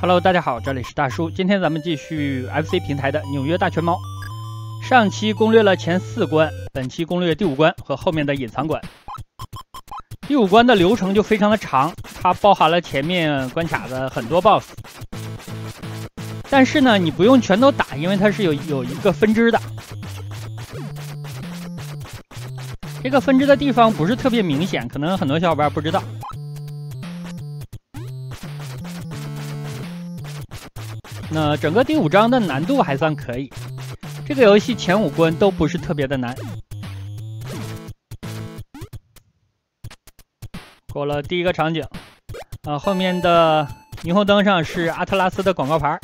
Hello， 大家好，这里是大叔，今天咱们继续 FC 平台的纽约大全猫。上期攻略了前四关，本期攻略第五关和后面的隐藏关。第五关的流程就非常的长，它包含了前面关卡的很多 BOSS， 但是呢，你不用全都打，因为它是有一个分支的。这个分支的地方不是特别明显，可能很多小伙伴不知道。 那整个第五章的难度还算可以，这个游戏前五关都不是特别的难。过了第一个场景，后面的霓虹灯上是阿特拉斯的广告牌。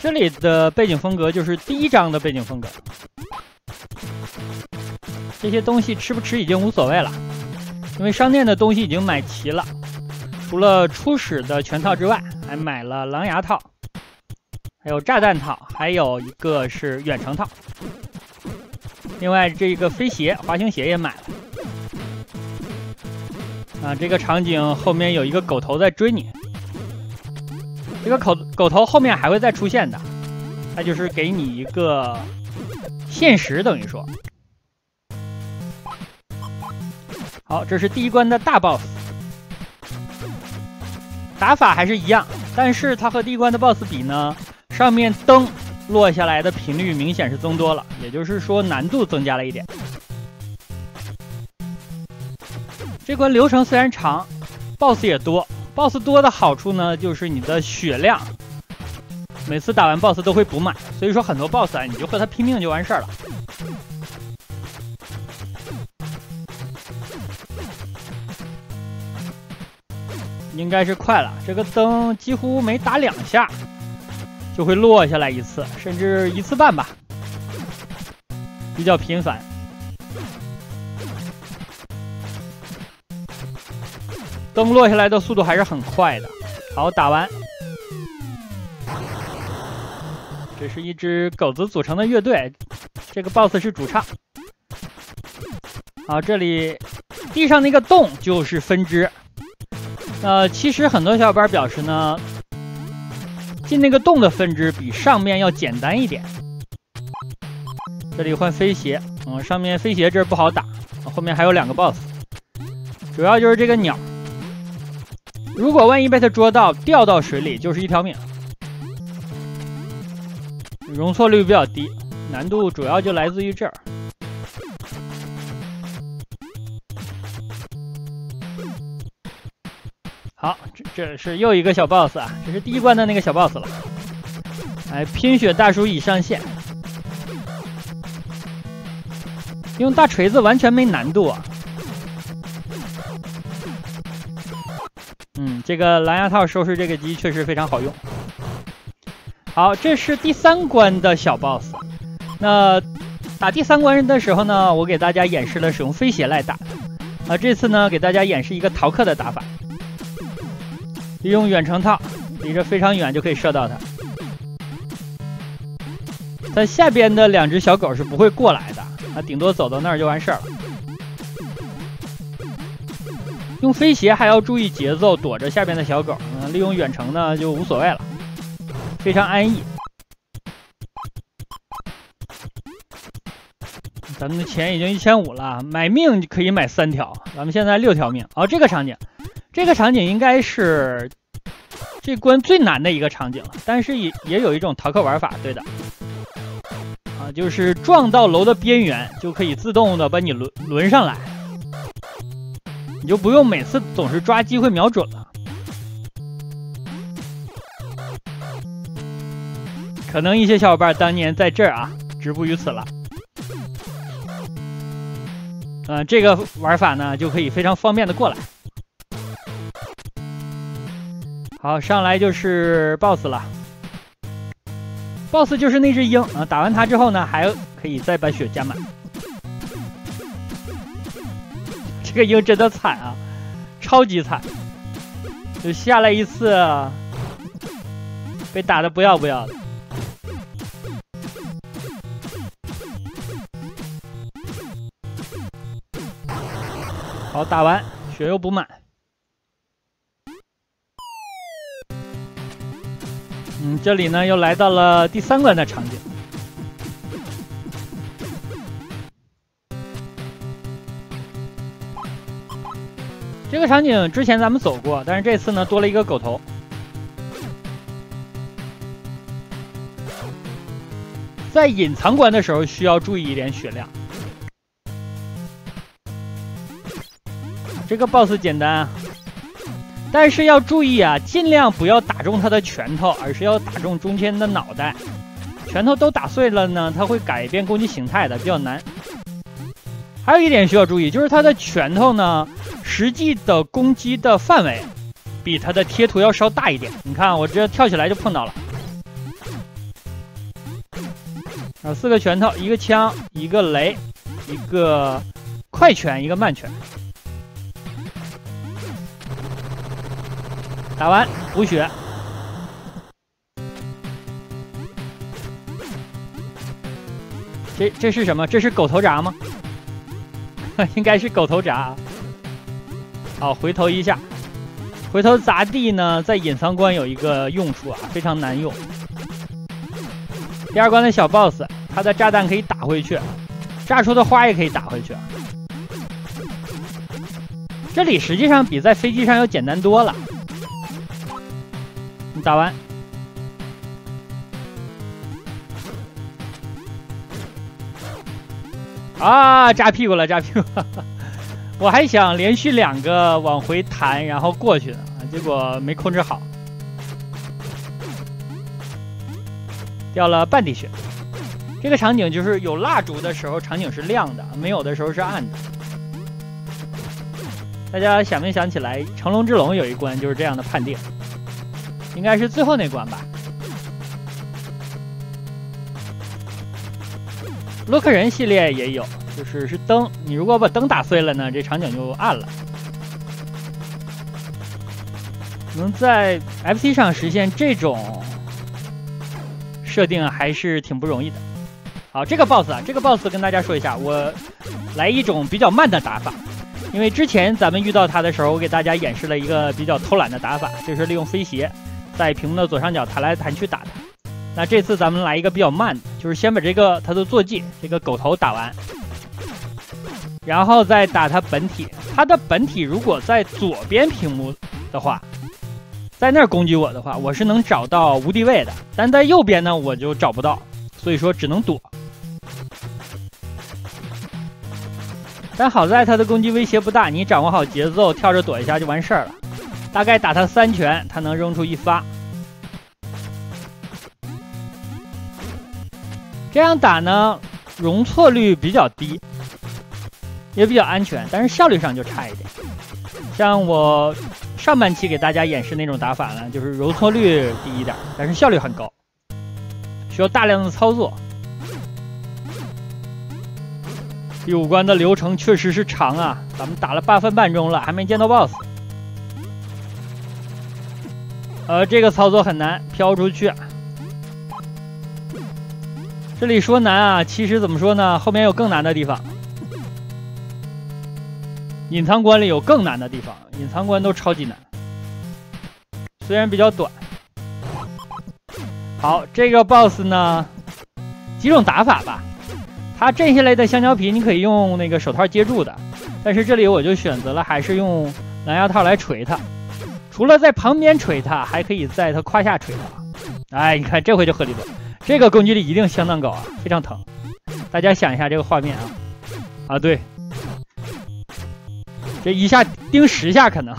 这里的背景风格就是第一章的背景风格，这些东西吃不吃已经无所谓了。 因为商店的东西已经买齐了，除了初始的全套之外，还买了狼牙套，还有炸弹套，还有一个是远程套。另外，这个飞鞋、滑行鞋也买了。啊，这个场景后面有一个狗头在追你，这个狗头后面还会再出现的，它就是给你一个限时，等于说。 好，这是第一关的大 boss， 打法还是一样，但是它和第一关的 boss 比呢，上面灯落下来的频率明显是增多了，也就是说难度增加了一点。这关流程虽然长 ，boss 也多 ，boss 多的好处呢，就是你的血量，每次打完 boss 都会补满，所以说很多 boss 啊，你就和他拼命就完事儿了。 应该是快了，这个灯几乎每打两下就会落下来一次，甚至一次半吧，比较频繁。灯落下来的速度还是很快的。好，打完，这是一支狗子组成的乐队，这个 BOSS 是主唱。好，这里地上那个洞就是分支。 其实很多小伙伴表示呢，进那个洞的分支比上面要简单一点。这里换飞鞋，上面飞鞋这不好打，后面还有两个 boss， 主要就是这个鸟。如果万一被它捉到，掉到水里就是一条命。容错率比较低，难度主要就来自于这儿。 好，这是又一个小 boss 啊，这是第一关的那个小 boss 了。哎，拼血大叔已上线，用大锤子完全没难度啊。这个蓝牙套收拾这个机确实非常好用。好，这是第三关的小 boss。那打第三关的时候呢，我给大家演示了使用飞鞋来打。啊，这次呢，给大家演示一个逃课的打法。 利用远程套，离着非常远就可以射到它。它下边的两只小狗是不会过来的，它顶多走到那儿就完事儿了。用飞鞋还要注意节奏，躲着下边的小狗。利用远程呢就无所谓了，非常安逸。咱们的钱已经1500了，买命可以买3条，咱们现在6条命。好，这个场景。 这个场景应该是这关最难的一个场景了，但是也有一种逃课玩法，对的，啊，就是撞到楼的边缘就可以自动的把你轮上来，你就不用每次总是抓机会瞄准了。可能一些小伙伴当年在这儿啊，止步于此了。这个玩法呢就可以非常方便的过来。 好，上来就是 boss 了。boss 就是那只鹰啊，打完它之后呢，还可以再把血加满。这个鹰真的惨啊，超级惨，就下来一次被打的不要不要的。好，打完血又补满。嗯，这里呢又来到了第三关的场景。 这个场景之前咱们走过，但是这次呢多了一个狗头。在隐藏关的时候需要注意一点血量。这个 BOSS 简单，但是要注意啊，尽量不要打中他的拳头，而是要打中中间的脑袋。拳头都打碎了呢，它会改变攻击形态的，比较难。还有一点需要注意，就是他的拳头呢。 实际的攻击的范围比它的贴图要稍大一点。你看，我直接跳起来就碰到了。啊，四个拳头，一个枪，一个雷，一个快拳，一个慢拳。打完补血。这是什么？这是狗头铡吗？应该是狗头铡啊。 好，回头一下，回头砸地呢，在隐藏关有一个用处啊，非常难用。第二关的小 boss， 他的炸弹可以打回去，炸出的花也可以打回去。这里实际上比在飞机上要简单多了。你打完，啊，炸屁股了，炸屁股了。我还想连续两个往回弹，然后过去呢，结果没控制好，掉了半滴血。这个场景就是有蜡烛的时候，场景是亮的；没有的时候是暗的。大家想没想起来，《乘龙之龙》有一关就是这样的判定，应该是最后那关吧？洛克人系列也有。 就是灯，你如果把灯打碎了呢，这场景就暗了。能在 FC 上实现这种设定还是挺不容易的。好，这个 boss 啊，这个 boss 跟大家说一下，我来一种比较慢的打法，因为之前咱们遇到它的时候，我给大家演示了一个比较偷懒的打法，就是利用飞鞋在屏幕的左上角弹来弹去打它。那这次咱们来一个比较慢的，就是先把这个它的坐骑这个狗头打完。 然后再打它本体，它的本体如果在左边屏幕的话，在那儿攻击我的话，我是能找到无敌位的，但在右边呢我就找不到，所以说只能躲。但好在它的攻击威胁不大，你掌握好节奏，跳着躲一下就完事儿了。大概打它3拳，它能扔出1发。这样打呢，容错率比较低。 也比较安全，但是效率上就差一点。像我上半期给大家演示那种打法呢，就是容错率低一点，但是效率很高，需要大量的操作。第五关的流程确实是长啊，咱们打了8分半钟了，还没见到 BOSS。这个操作很难，飘出去。这里说难啊，其实怎么说呢？后面有更难的地方。 隐藏关里有更难的地方，隐藏关都超级难，虽然比较短。好，这个 boss 呢，几种打法吧。它震下来的香蕉皮你可以用那个手套接住的，但是这里我就选择了还是用狼牙套来锤它。除了在旁边锤它，还可以在它胯下锤它。哎，你看这回就合理多，这个攻击力一定相当高啊，非常疼。大家想一下这个画面啊，啊对。 这一下盯10下可能，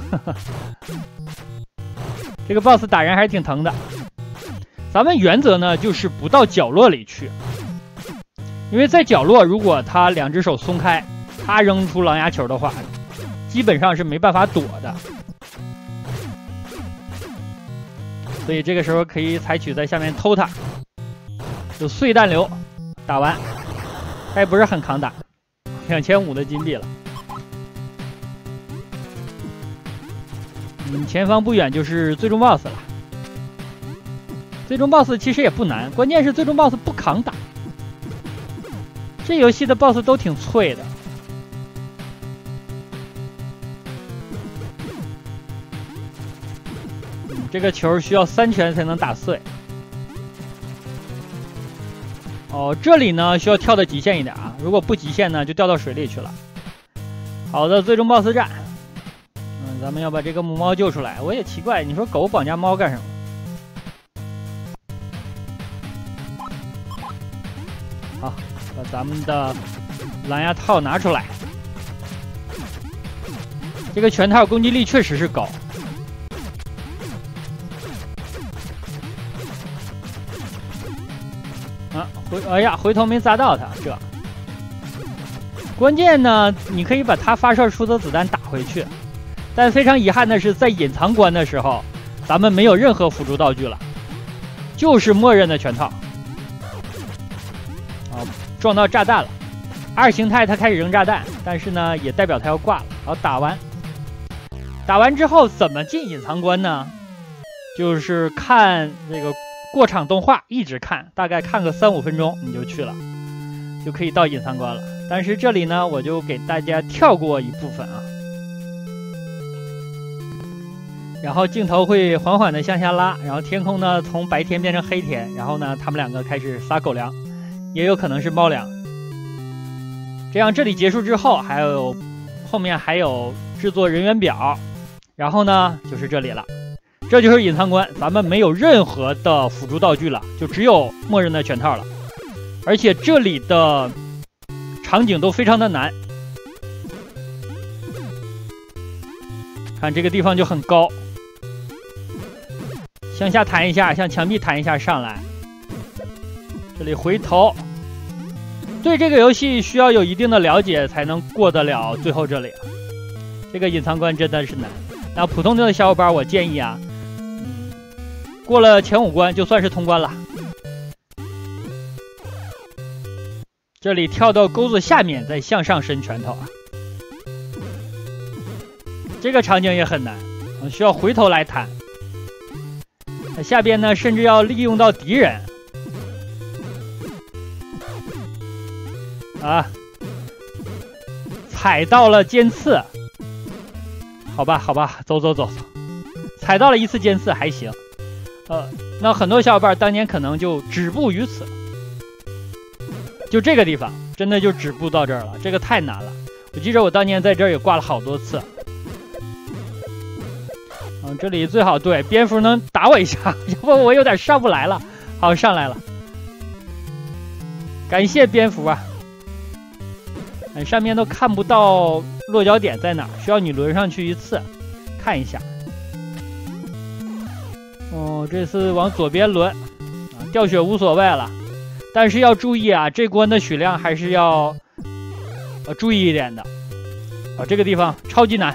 这个 boss 打人还是挺疼的。咱们原则呢就是不到角落里去，因为在角落如果他2只手松开，他扔出狼牙球的话，基本上是没办法躲的。所以这个时候可以采取在下面偷他，有碎弹流，打完，他也不是很抗打，2500的金币了。 前方不远就是最终 BOSS 了。最终 BOSS 其实也不难，关键是最终 BOSS 不扛打。这游戏的 BOSS 都挺脆的，这个球需要3拳才能打碎。哦，这里呢需要跳的极限一点啊，如果不极限呢，就掉到水里去了。好的，最终 BOSS 战，咱们要把这个母猫救出来。我也奇怪，你说狗绑架猫干什么？ 好，把咱们的狼牙套拿出来。这个拳套攻击力确实是高。啊，哎呀，回头没砸到他，这。关键呢，你可以把他发射出的子弹打回去，但非常遗憾的是，在隐藏关的时候，咱们没有任何辅助道具了，就是默认的拳套。 撞到炸弹了，二形态它开始扔炸弹，但是呢，也代表它要挂了。好，打完之后怎么进隐藏关呢？就是看那个过场动画，一直看，大概看个3、5分钟你就去了，就可以到隐藏关了。但是这里呢，我就给大家跳过一部分啊，然后镜头会缓缓的向下拉，然后天空呢从白天变成黑天，然后呢，他们两个开始撒狗粮。 也有可能是猫粮。这样，这里结束之后，还有后面还有制作人员表，然后呢就是这里了，这就是隐藏关，咱们没有任何的辅助道具了，就只有默认的拳套了。而且这里的场景都非常的难，看这个地方就很高，向下弹一下，向墙壁弹一下上来。 这里回头，对这个游戏需要有一定的了解才能过得了最后这里。这个隐藏关真的是难。那普通的小伙伴，我建议啊，过了前5关就算是通关了。这里跳到钩子下面，再向上伸拳头啊。这个场景也很难，需要回头来弹。那下边呢，甚至要利用到敌人。 啊，踩到了尖刺，好吧，好吧，走，踩到了一次尖刺还行，那很多小伙伴当年可能就止步于此，就这个地方真的就止步到这儿了，这个太难了。我记着我当年在这儿也挂了好多次。嗯，这里最好对蝙蝠能打我一下，要不我有点上不来了。好，上来了，感谢蝙蝠啊。 上面都看不到落脚点在哪，需要你轮上去一次，看一下。哦，这次往左边轮，啊，掉血无所谓了，但是要注意啊，这关的血量还是要注意一点的。啊，这个地方超级难，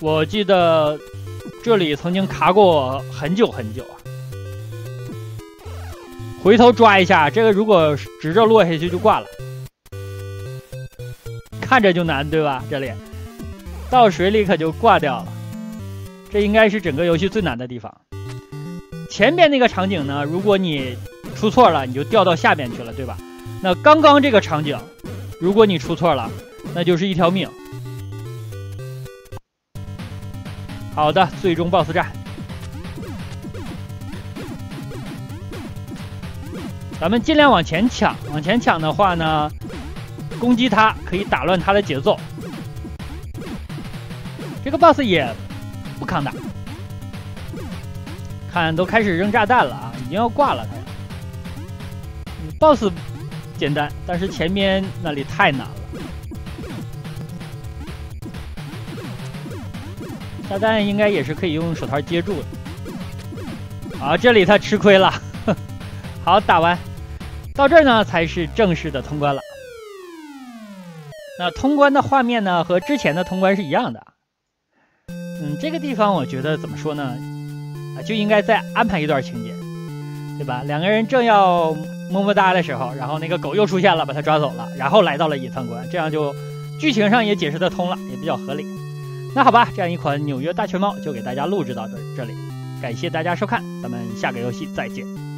我记得这里曾经卡过我很久啊。回头抓一下，这个如果直着落下去就挂了。 看着就难，对吧？这里到水里可就挂掉了。这应该是整个游戏最难的地方。前面那个场景呢，如果你出错了，你就掉到下面去了，对吧？那刚刚这个场景，如果你出错了，那就是一条命。好的，最终 BOSS 战，咱们尽量往前抢。往前抢的话呢？ 攻击他可以打乱他的节奏，这个 boss 也不抗打，看都开始扔炸弹了啊，已经要挂了他呀。boss 简单，但是前面那里太难了，炸弹应该也是可以用手套接住的。啊，这里他吃亏了，好，打完到这儿呢才是正式的通关了。 那通关的画面呢，和之前的通关是一样的。嗯，这个地方我觉得怎么说呢？啊，就应该再安排一段情节，对吧？两个人正要么么哒的时候，然后那个狗又出现了，把它抓走了，然后来到了隐藏关，这样就剧情上也解释得通了，也比较合理。那好吧，这样一款纽约大熊猫就给大家录制到这里，感谢大家收看，咱们下个游戏再见。